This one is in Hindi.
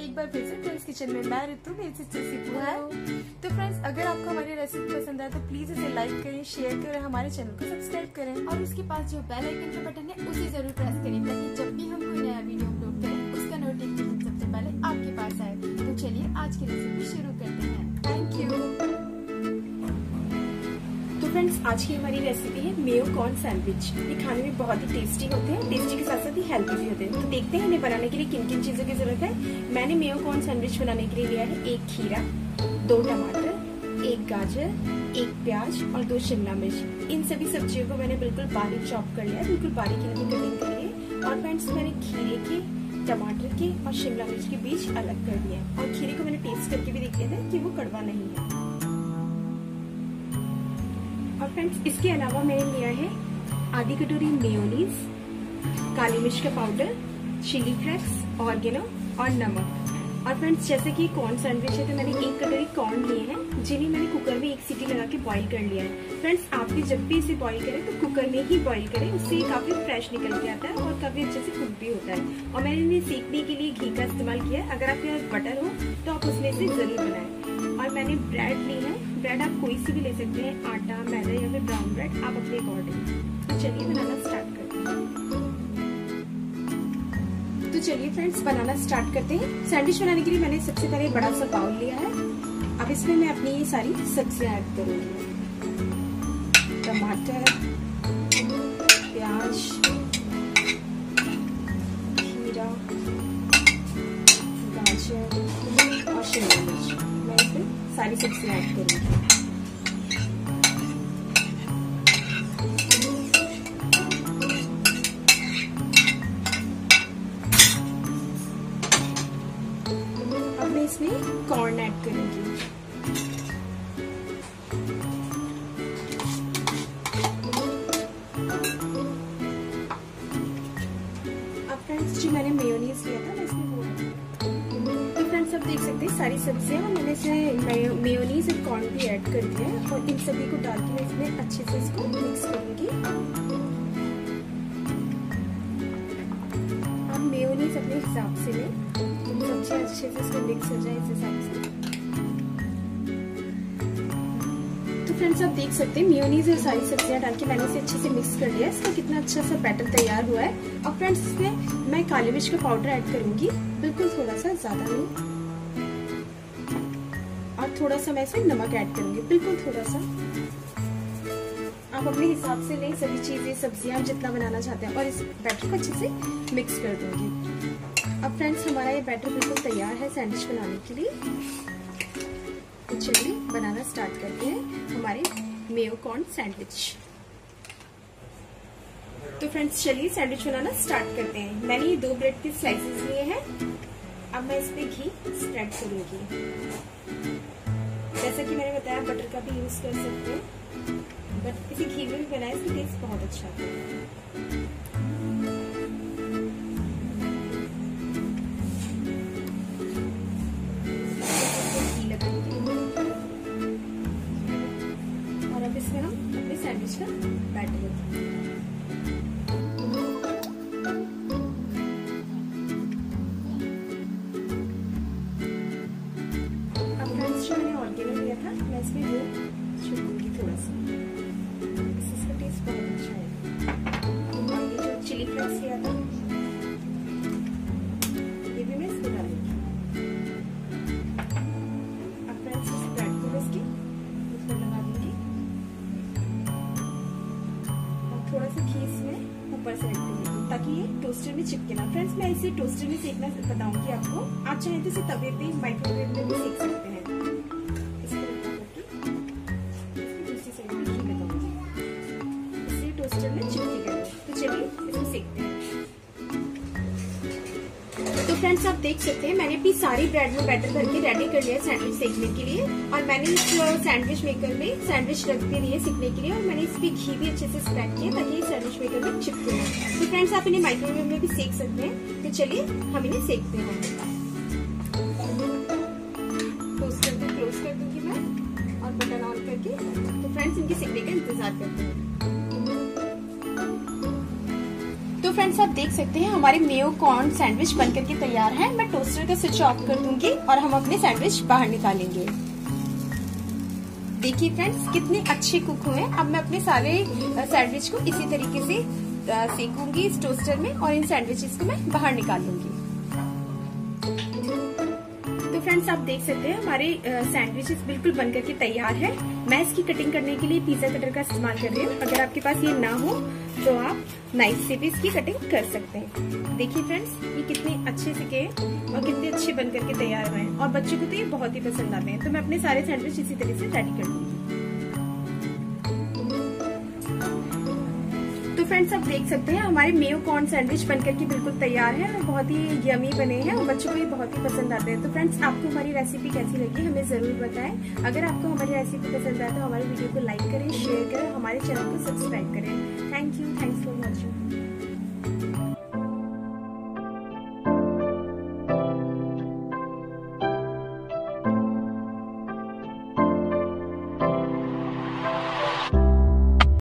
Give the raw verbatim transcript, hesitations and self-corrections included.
एक बार फिर से ट्विंस किचन में मैं ऋतु मेरी सिस्टर सीपू है। तो फ्रेंड्स, अगर आपको हमारी रेसिपी पसंद आए तो प्लीज इसे लाइक करें, शेयर करें, हमारे चैनल को सब्सक्राइब करें और उसके पास जो बेल आइकन का बटन है उसे जरूर प्रेस करें ताकि जब भी हम कोई नया वीडियो अपलोड करें उसका नोटिफिकेशन सबसे पहले आपके पास आए। तो चलिए आज की रेसिपी शुरू करते हैं। Thank you. फ्रेंड्स, आज की हमारी रेसिपी है मेयो कॉर्न सैंडविच। ये खाने में बहुत ही टेस्टी होते हैं, टेस्टी के साथ साथ ही हेल्दी भी होते हैं। तो देखते हैं इन्हें बनाने के लिए किन किन चीज़ों की जरूरत है। मैंने मेयो कॉर्न सैंडविच बनाने के लिए लिया है एक खीरा, दो टमाटर, एक गाजर, एक प्याज और दो शिमला मिर्च। इन सभी सब्जियों को मैंने बिल्कुल बारीक चॉप कर लिया है, बिल्कुल बारीक इनकी कटिंग कर ली है। और फ्रेंड्स, मैंने खीरे के, टमाटर के और शिमला मिर्च के बीज अलग कर दिया है। और खीरे को मैंने टेस्ट करके भी देख लिया था कि वो कड़वा नहीं है। और फ्रेंड्स, इसके अलावा मैंने लिया है आधी कटोरी मेयोनीज, काली मिर्च का पाउडर, चिली फ्लेक्स, ऑरिगेनो और नमक। और फ्रेंड्स, जैसे कि कॉर्न सैंडविच है तो मैंने एक कटोरी कॉर्न लिए हैं जिन्हें मैंने कुकर में एक सीटी लगा के बॉईल कर लिया है। फ्रेंड्स, आप भी जब भी इसे बॉईल करें तो कुकर में ही बॉईल करें, उससे काफ़ी फ्रेश निकल के आता है और काफ़ी अच्छे से कुक भी होता है। और मैंने इन्हें सेकने के लिए घी का इस्तेमाल किया है। अगर आपके पास बटर हो तो आप उसमें से ज़रूर बनाएं। और मैंने ब्रेड ली है। ब्रेड आप कोई सी भी ले सकते हैं, आटा, मैदा या फिर ब्राउन ब्रेड, आप अपने अकॉर्डिंग। तो चलिए बनाना स्टार्ट करते हैं। तो चलिए फ्रेंड्स, बनाना स्टार्ट करते हैं। सैंडविच बनाने के लिए मैंने सबसे पहले बड़ा सा बाउल लिया है। अब इसमें मैं अपनी ये सारी सब्जियां ऐड करूंगी, टमाटर, प्याज, खीरा, गाजर और शिमला मिर्च, सारी सब्जियां ऐड करेंगे। अब मैं इसमें कॉर्न ऐड करेंगे। अब फ्रेंड्स, जो मैंने मेयोनीज लिया था मैं इसमें वो ऐड करूंगी। सब देख सकते हैं सारी सब्जियां, मैंने इसमें मेयो, मेयोनीज और कॉर्न भी ऐड कर दिया है। और इन सभी को डाल के मैं इसमें अच्छे से इसको मिक्स करूंगी। अब मेयोनीज अपने हिसाब से लें, सब्जियां अच्छे से इसमें मिक्स हो जाए इस हिसाब से। तो फ्रेंड्स, आप देख सकते हैं मेयोनीज और सारी सब्जियां डाल के मैंने इसे अच्छे से मिक्स कर लिया। इसका कितना अच्छा सा बैटर तैयार हुआ है। और फ्रेंड्स, इसमें मैं काली मिर्च का पाउडर ऐड करूंगी, बिल्कुल थोड़ा सा, ज्यादा नहीं। थोड़ा सा मैं इसमें नमक ऐड करूंगी, बिल्कुल थोड़ा सा। आप अपने हिसाब से लें सभी चीजें, सब्जियां जितना बनाना चाहते हैं। और इस बैटर को अच्छे से मिक्स कर दूंगी। अब फ्रेंड्स, हमारा ये बैटर बिल्कुल तैयार है सैंडविच बनाने के लिए। तो चलिए बनाना स्टार्ट करते हैं हमारे मेयो कॉर्न सैंडविच। तो फ्रेंड्स, चलिए सैंडविच बनाना स्टार्ट करते हैं। मैंने ये दो ब्रेड के स्लाइसेस लिए हैं। अब मैं इस पर घी स्प्रेड करूंगी। जैसा कि मैंने बताया, बटर का भी यूज कर सकते हैं, बट इसे घी में भी बनाए, इसका टेस्ट बहुत अच्छा आता है। और अब इसमें हम अपने सैंडविच का बैटर लेंगे। टोस्टर में चिपके ना। फ्रेंड्स, मैं इसे टोस्टर में सेकना बताऊंगी आपको। आप चाहे तो इसे तवे पे, माइक्रोवेव में भी सेक सकते हैं। इसको उल्टा करके दूसरी साइड में घी लगाऊंगी, इसे टोस्टर में चिपकेगा। तो चलिए इसे सेकते हैं। तो फ्रेंड्स, आप देख सकते हैं मैंने अपनी सारी ब्रेड में बैटर भर के रेडी कर लिया सैंडविच सेकने के लिए। और मैंने इस सैंडविच मेकर में सैंडविच रख भी लिए सेकने के लिए। और मैंने इस पर घी भी अच्छे से स्प्रेड किया ताकि ये सैंडविच मेकर में चिपके ना। तो फ्रेंड्स, आप इन्हें माइक्रोवेव में भी सेक सकते हैं। तो चलिए हम इन्हें सेकते हैं। टोस्टर को क्लोज कर दूंगी मैं और बटन ऑन करके। तो फ्रेंड्स, इनके सेकने का इंतजार करते हैं। तो तो फ्रेंड्स आप देख सकते हैं हमारे मेयो कॉर्न सैंडविच बनकर के तैयार है। मैं टोस्टर का स्विच ऑफ कर दूंगी और हम अपने सैंडविच बाहर निकालेंगे। देखिए फ्रेंड्स कितने अच्छे कुक हुए। अब मैं अपने सारे सैंडविच को इसी तरीके से सेकूंगी इस टोस्टर में और इन सैंडविचेस को मैं बाहर निकालूंगी। तो फ्रेंड्स आप देख सकते हैं हमारे सैंडविचेस बिल्कुल बनकर के तैयार है। मैं इसकी कटिंग करने के लिए पिज्जा कटर का इस्तेमाल कर रही हूँ। अगर आपके पास ये ना हो तो आप नाइफ से भी इसकी कटिंग कर सकते हैं। देखिए फ्रेंड्स ये कितने अच्छे से गए और कितने अच्छे बनकर के तैयार हुए हैं और बच्चों को तो ये बहुत ही पसंद आते हैं। तो मैं अपने सारे सैंडविच इसी तरह से रेडी कर लूंगी। तो फ्रेंड्स आप देख सकते हैं हमारे मेयो कॉर्न सैंडविच बनकर के बिल्कुल तैयार है और बहुत ही यमी बने हैं और बच्चों को ये बहुत ही पसंद आते हैं। तो फ्रेंड्स आपको हमारी रेसिपी कैसी लगी हमें जरूर बताएं। अगर आपको हमारी रेसिपी पसंद आए तो हमारे वीडियो को लाइक करें, शेयर करें, हमारे चैनल को सब्सक्राइब करें। Thank you, thanks for watching.